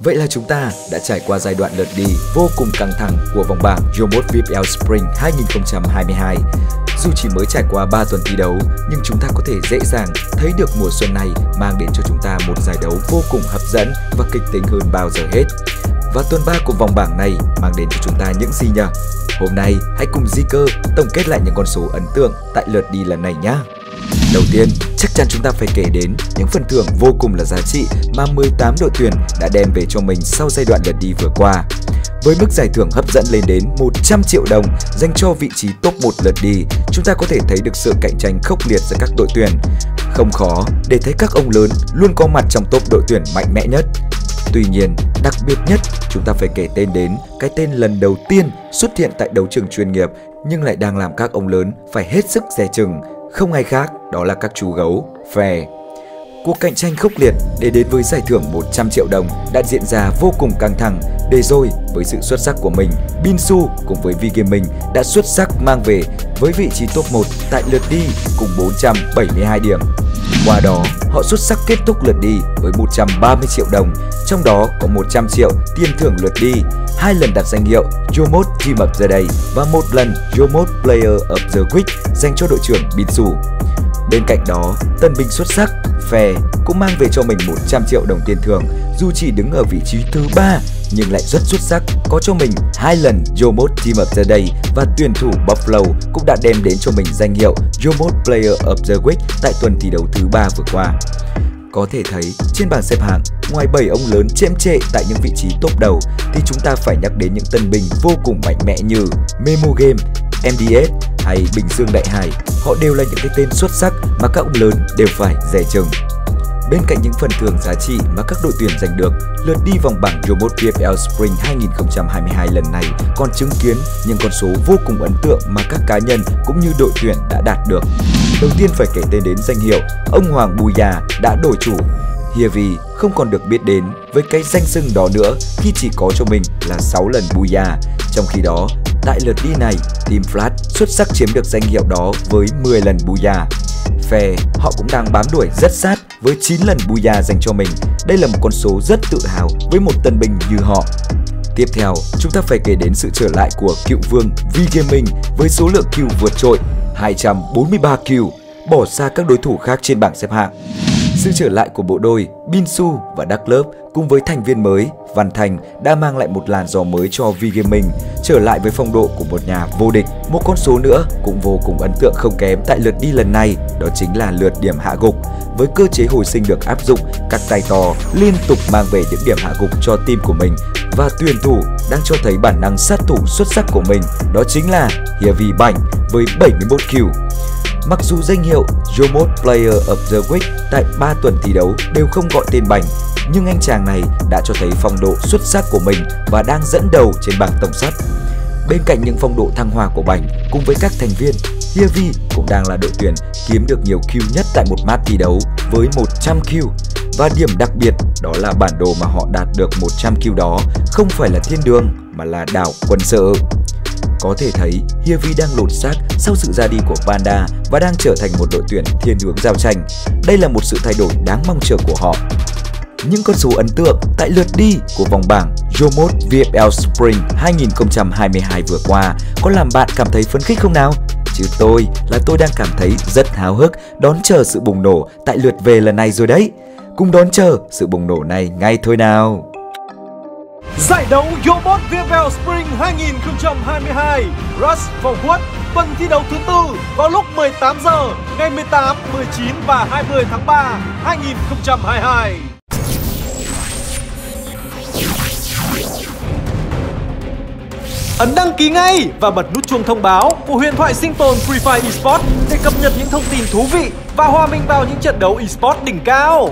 Vậy là chúng ta đã trải qua giai đoạn lượt đi vô cùng căng thẳng của vòng bảng Yomost VFL Spring 2022. Dù chỉ mới trải qua 3 tuần thi đấu, nhưng chúng ta có thể dễ dàng thấy được mùa xuân này mang đến cho chúng ta một giải đấu vô cùng hấp dẫn và kịch tính hơn bao giờ hết. Và tuần 3 của vòng bảng này mang đến cho chúng ta những gì nhỉ? Hôm nay hãy cùng Zeker tổng kết lại những con số ấn tượng tại lượt đi lần này nhé! Đầu tiên, chắc chắn chúng ta phải kể đến những phần thưởng vô cùng là giá trị mà 18 đội tuyển đã đem về cho mình sau giai đoạn lượt đi vừa qua. Với mức giải thưởng hấp dẫn lên đến 100 triệu đồng dành cho vị trí top 1 lượt đi, chúng ta có thể thấy được sự cạnh tranh khốc liệt giữa các đội tuyển. Không khó để thấy các ông lớn luôn có mặt trong top đội tuyển mạnh mẽ nhất. Tuy nhiên, đặc biệt nhất, chúng ta phải kể tên đến cái tên lần đầu tiên xuất hiện tại đấu trường chuyên nghiệp nhưng lại đang làm các ông lớn phải hết sức dè chừng. Không ai khác, đó là các chú gấu, phè. Cuộc cạnh tranh khốc liệt để đến với giải thưởng 100 triệu đồng đã diễn ra vô cùng căng thẳng. Để rồi, với sự xuất sắc của mình, Binh Su cùng với VGaming đã xuất sắc mang về với vị trí top 1 tại lượt đi cùng 472 điểm. Qua đó, họ xuất sắc kết thúc lượt đi với 130 triệu đồng, trong đó có 100 triệu tiền thưởng lượt đi, 2 lần đặt danh hiệu Yomost Team of the Day và 1 lần Yomost Player of the Week dành cho đội trưởng Binh Su. Bên cạnh đó, tân binh xuất sắc, Phè cũng mang về cho mình 100 triệu đồng tiền thưởng, dù chỉ đứng ở vị trí thứ 3 nhưng lại rất xuất sắc, có cho mình 2 lần Yomost Team of the Day và tuyển thủ Bập Lầu cũng đã đem đến cho mình danh hiệu Yomost Player of the Week tại tuần thi đấu thứ 3 vừa qua. Có thể thấy, trên bảng xếp hạng, ngoài 7 ông lớn chêm chệ tại những vị trí top đầu thì chúng ta phải nhắc đến những tân binh vô cùng mạnh mẽ như Memo Game, MDS hay Bình Dương Đại Hải. Họ đều là những cái tên xuất sắc mà các ông lớn đều phải dè chừng. Bên cạnh những phần thưởng giá trị mà các đội tuyển giành được, lượt đi vòng bảng Yomost VFL Spring 2022 lần này còn chứng kiến những con số vô cùng ấn tượng mà các cá nhân cũng như đội tuyển đã đạt được. Đầu tiên phải kể tên đến danh hiệu ông hoàng Booyah đã đổi chủ. Heavy không còn được biết đến với cái danh xưng đó nữa khi chỉ có cho mình là 6 lần Booyah. Trong khi đó, tại lượt đi này, Team Flat xuất sắc chiếm được danh hiệu đó với 10 lần Booyah. Phè, họ cũng đang bám đuổi rất sát với 9 lần Booyah dành cho mình. Đây là một con số rất tự hào với một tân binh như họ. Tiếp theo, chúng ta phải kể đến sự trở lại của cựu vương VGaming với số lượng kill vượt trội 243 kill, bỏ xa các đối thủ khác trên bảng xếp hạng. Sự trở lại của bộ đôi Binh Su và Darklub cùng với thành viên mới Văn Thành đã mang lại một làn gió mới cho VGaming, trở lại với phong độ của một nhà vô địch. Một con số nữa cũng vô cùng ấn tượng không kém tại lượt đi lần này, đó chính là lượt điểm hạ gục. Với cơ chế hồi sinh được áp dụng, các tay to liên tục mang về những điểm hạ gục cho team của mình và tuyển thủ đang cho thấy bản năng sát thủ xuất sắc của mình, đó chính là Heavy Bảnh với 71 kill. Mặc dù danh hiệu Yomost Player of the Week tại 3 tuần thi đấu đều không gọi tên Bảnh, nhưng anh chàng này đã cho thấy phong độ xuất sắc của mình và đang dẫn đầu trên bảng tổng sắp. Bên cạnh những phong độ thăng hoa của Bảnh cùng với các thành viên, Heavy cũng đang là đội tuyển kiếm được nhiều kill nhất tại một map thi đấu với 100 kill. Và điểm đặc biệt đó là bản đồ mà họ đạt được 100 kill đó không phải là thiên đường mà là đảo quân sự. Có thể thấy, Heavy đang lột xác sau sự ra đi của Panda và đang trở thành một đội tuyển thiên hướng giao tranh. Đây là một sự thay đổi đáng mong chờ của họ. Những con số ấn tượng tại lượt đi của vòng bảng Yomost VFL Spring 2022 vừa qua có làm bạn cảm thấy phấn khích không nào? Chứ tôi đang cảm thấy rất háo hức đón chờ sự bùng nổ tại lượt về lần này rồi đấy. Cùng đón chờ sự bùng nổ này ngay thôi nào! Giải đấu Yomost VFL Spring 2022 Rush Forward tuần thi đấu thứ 4 vào lúc 18 giờ ngày 18, 19 và 20 tháng 3 2022. Ấn đăng ký ngay và bật nút chuông thông báo của Huyền thoại sinh tồn Free Fire Esport để cập nhật những thông tin thú vị và hòa mình vào những trận đấu Esport đỉnh cao.